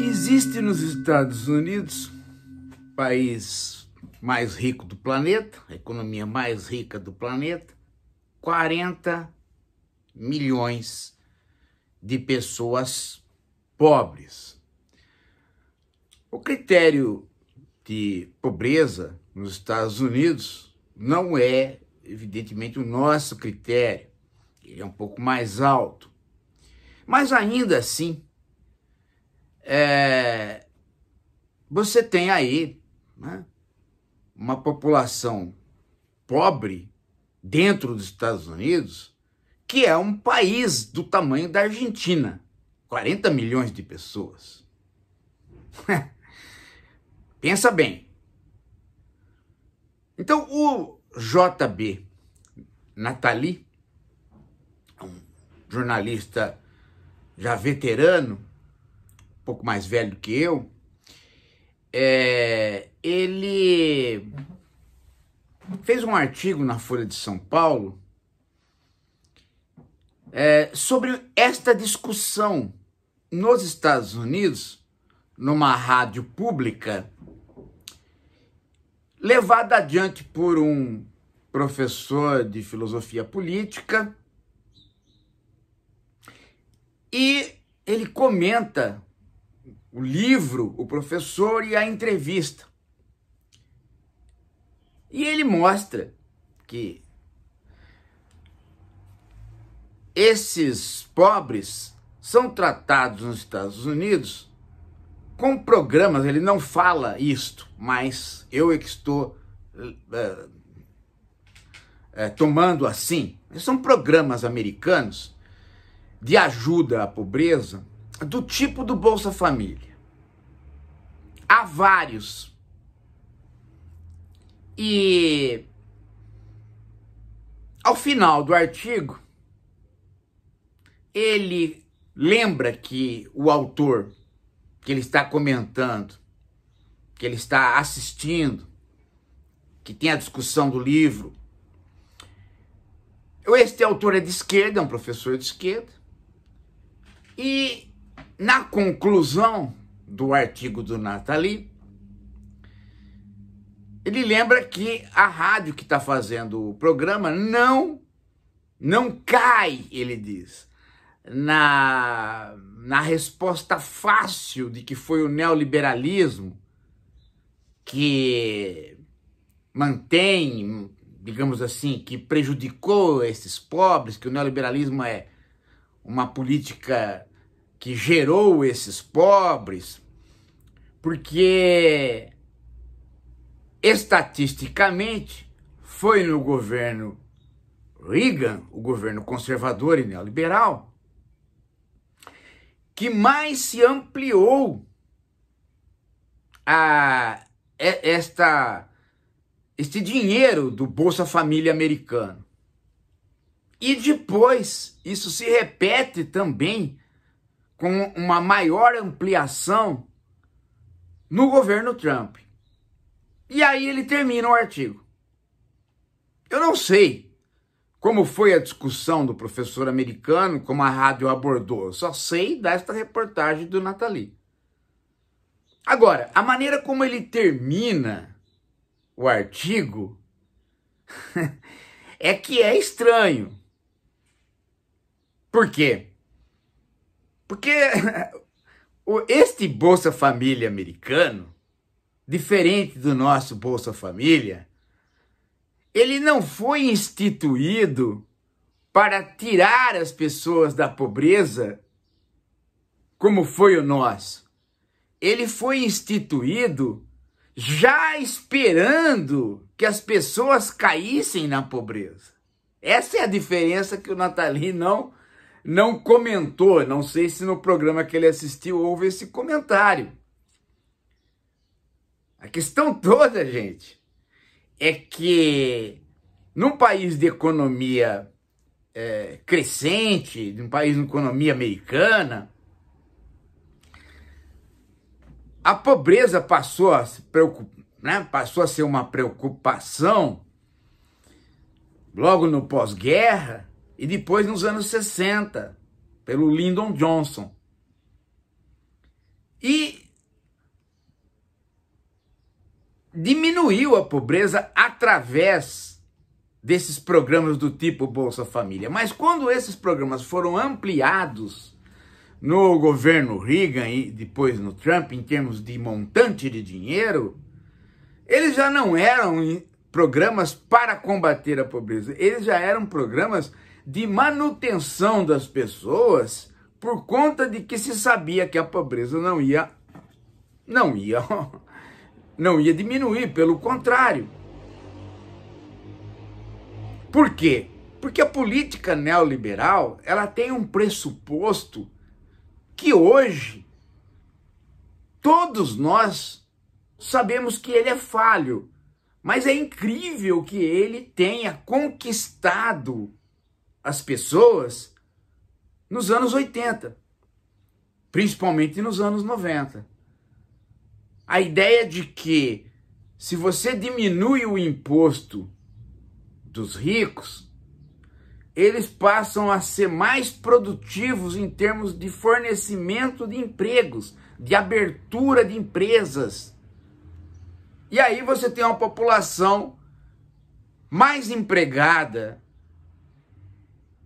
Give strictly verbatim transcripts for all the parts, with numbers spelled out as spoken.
Existe nos Estados Unidos, país mais rico do planeta, a economia mais rica do planeta, quarenta milhões de pessoas pobres. O critério de pobreza nos Estados Unidos não é, evidentemente, o nosso critério. Ele é um pouco mais alto. Mas ainda assim, É, você tem aí, né, uma população pobre dentro dos Estados Unidos, que é um país do tamanho da Argentina, quarenta milhões de pessoas. Pensa bem. Então, o J. B. Natali, um jornalista já veterano, um pouco mais velho que eu, é, ele fez um artigo na Folha de São Paulo é, sobre esta discussão nos Estados Unidos, numa rádio pública, levada adiante por um professor de filosofia política, e ele comenta o livro, o professor e a entrevista. E ele mostra que esses pobres são tratados nos Estados Unidos com programas. Ele não fala isto, mas eu é que estou é, é, tomando assim. São programas americanos de ajuda à pobreza do tipo do Bolsa Família. Há vários. E ao final do artigo, ele lembra que o autor que ele está comentando, que ele está assistindo, que tem a discussão do livro, este autor é de esquerda, é um professor de esquerda, e na conclusão do artigo do Natali, ele lembra que a rádio que está fazendo o programa não, não cai, ele diz, na, na resposta fácil de que foi o neoliberalismo que mantém, digamos assim, que prejudicou esses pobres, que o neoliberalismo é uma política que gerou esses pobres, porque estatisticamente foi no governo Reagan, o governo conservador e neoliberal, que mais se ampliou a esta, este dinheiro do Bolsa Família americano. E depois isso se repete também com uma maior ampliação no governo Trump. E aí ele termina o artigo. Eu não sei como foi a discussão do professor americano, como a rádio abordou, eu só sei desta reportagem do Natali. Agora, a maneira como ele termina o artigo é que é estranho. Por quê? Porque este Bolsa Família americano, diferente do nosso Bolsa Família, ele não foi instituído para tirar as pessoas da pobreza como foi o nosso. Ele foi instituído já esperando que as pessoas caíssem na pobreza. Essa é a diferença que o Natali não... não comentou, não sei se no programa que ele assistiu houve esse comentário. A questão toda, gente, é que num país de economia é, crescente, num país de economia americana, a pobreza passou a se preocupar, né, passou a ser uma preocupação logo no pós-guerra, e depois nos anos sessenta, pelo Lyndon Johnson. E diminuiu a pobreza através desses programas do tipo Bolsa Família. Mas quando esses programas foram ampliados no governo Reagan e depois no Trump, em termos de montante de dinheiro, eles já não eram programas para combater a pobreza, eles já eram programas de manutenção das pessoas, por conta de que se sabia que a pobreza não ia, não ia, não ia diminuir, pelo contrário. Por quê? Porque a política neoliberal, ela tem um pressuposto que hoje todos nós sabemos que ele é falho, mas é incrível que ele tenha conquistado as pessoas nos anos oitenta, principalmente nos anos noventa. A ideia de que se você diminui o imposto dos ricos, eles passam a ser mais produtivos em termos de fornecimento de empregos, de abertura de empresas. E aí você tem uma população mais empregada,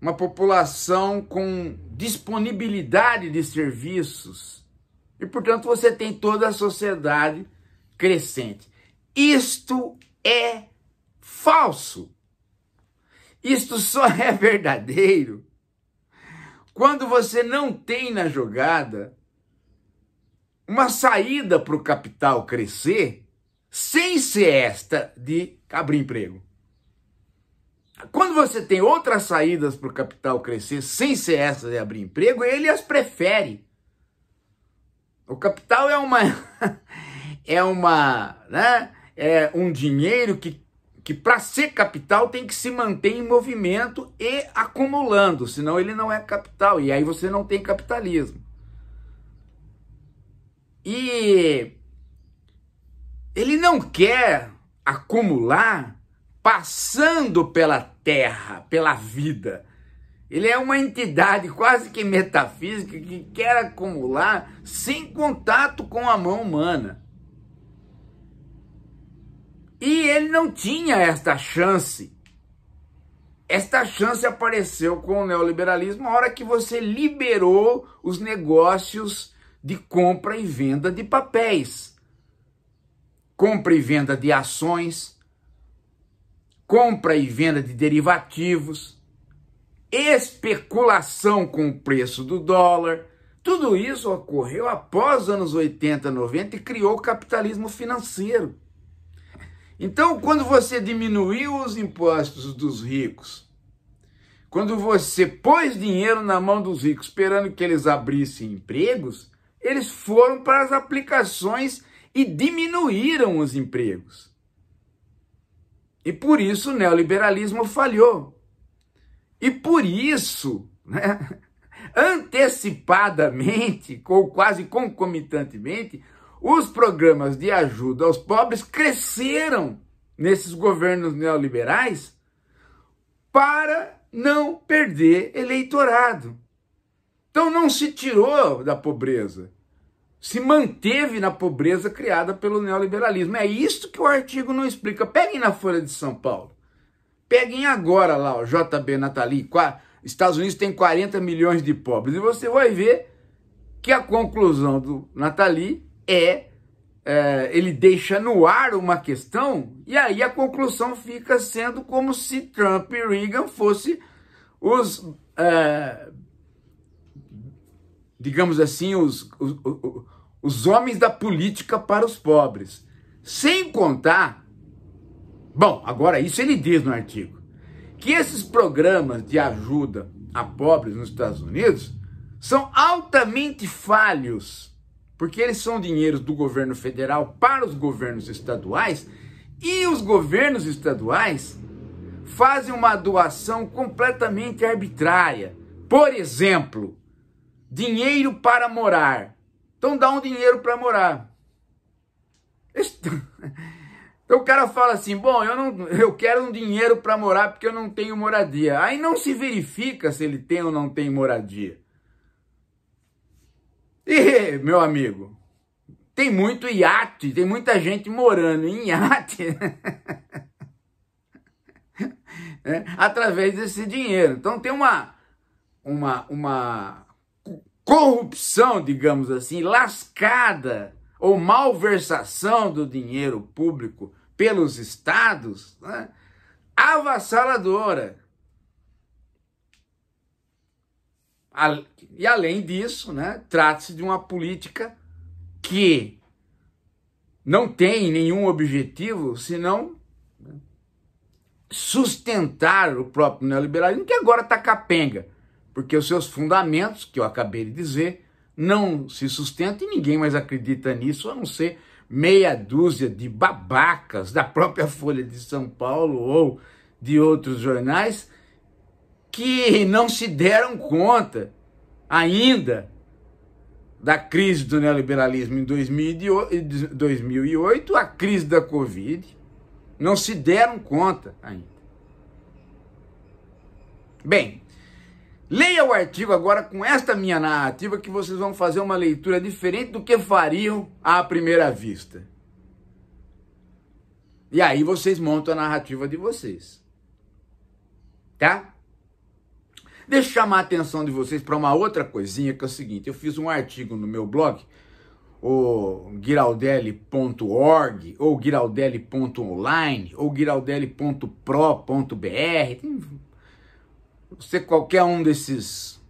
uma população com disponibilidade de serviços. E, portanto, você tem toda a sociedade crescente. Isto é falso. Isto só é verdadeiro quando você não tem na jogada uma saída para o capital crescer sem ser esta de abrir emprego. Quando você tem outras saídas para o capital crescer sem ser essa de abrir emprego, ele as prefere. O capital é uma é uma, né, é um dinheiro que que para ser capital tem que se manter em movimento e acumulando, senão ele não é capital e aí você não tem capitalismo. E ele não quer acumular passando pela terra, pela vida. Ele é uma entidade quase que metafísica que quer acumular sem contato com a mão humana. E ele não tinha esta chance. Esta chance apareceu com o neoliberalismo a hora que você liberou os negócios de compra e venda de papéis, compra e venda de ações, compra e venda de derivativos, especulação com o preço do dólar. Tudo isso ocorreu após os anos oitenta, noventa e criou o capitalismo financeiro. Então, quando você diminuiu os impostos dos ricos, quando você pôs dinheiro na mão dos ricos esperando que eles abrissem empregos, eles foram para as aplicações e diminuíram os empregos. E por isso o neoliberalismo falhou. E por isso, né, antecipadamente, ou quase concomitantemente, os programas de ajuda aos pobres cresceram nesses governos neoliberais para não perder eleitorado. Então não se tirou da pobreza, se manteve na pobreza criada pelo neoliberalismo. É isso que o artigo não explica. Peguem na Folha de São Paulo. Peguem agora lá, o J. B. Natali. Estados Unidos tem quarenta milhões de pobres. E você vai ver que a conclusão do Natali é, é... ele deixa no ar uma questão e aí a conclusão fica sendo como se Trump e Reagan fossem os... É, digamos assim, os, os, os homens da política para os pobres. Sem contar, bom, agora isso ele diz no artigo, que esses programas de ajuda a pobres nos Estados Unidos são altamente falhos, porque eles são dinheiros do governo federal para os governos estaduais, e os governos estaduais fazem uma doação completamente arbitrária. Por exemplo, dinheiro para morar. Então dá um dinheiro para morar. Então o cara fala assim, bom, eu, não, eu quero um dinheiro para morar porque eu não tenho moradia. Aí não se verifica se ele tem ou não tem moradia. E, meu amigo, Tem muito iate, tem muita gente morando em iate é, através desse dinheiro. Então tem uma, uma, uma corrupção, digamos assim, lascada ou malversação do dinheiro público pelos estados, né, avassaladora. E além disso, né, trata-se de uma política que não tem nenhum objetivo senão sustentar o próprio neoliberalismo, que agora está capenga, porque os seus fundamentos, que eu acabei de dizer, não se sustentam e ninguém mais acredita nisso, a não ser meia dúzia de babacas da própria Folha de São Paulo ou de outros jornais que não se deram conta ainda da crise do neoliberalismo em dois mil e oito, a crise da Covid, não se deram conta ainda. Bem, leia o artigo agora com esta minha narrativa que vocês vão fazer uma leitura diferente do que fariam à primeira vista. E aí vocês montam a narrativa de vocês. Tá? Deixa eu chamar a atenção de vocês para uma outra coisinha, que é o seguinte: eu fiz um artigo no meu blog, o ghiraldelli ponto org, ou ghiraldelli ponto online, ou ghiraldelli ponto pro ponto br, você, qualquer um desses,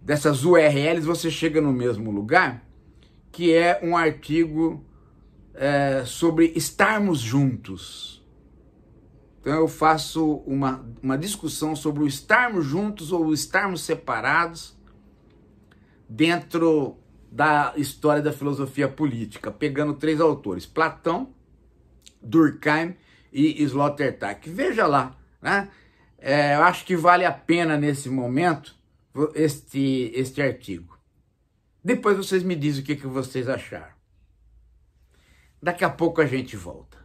dessas U R Ls, você chega no mesmo lugar, que é um artigo é, sobre estarmos juntos. Então eu faço uma, uma discussão sobre o estarmos juntos ou o estarmos separados dentro da história da filosofia política, pegando três autores, Platão, Durkheim e Sloterdijk. Veja lá, né? É, eu acho que vale a pena nesse momento este, este artigo. Depois vocês me dizem o que, que vocês acharam. Daqui a pouco a gente volta.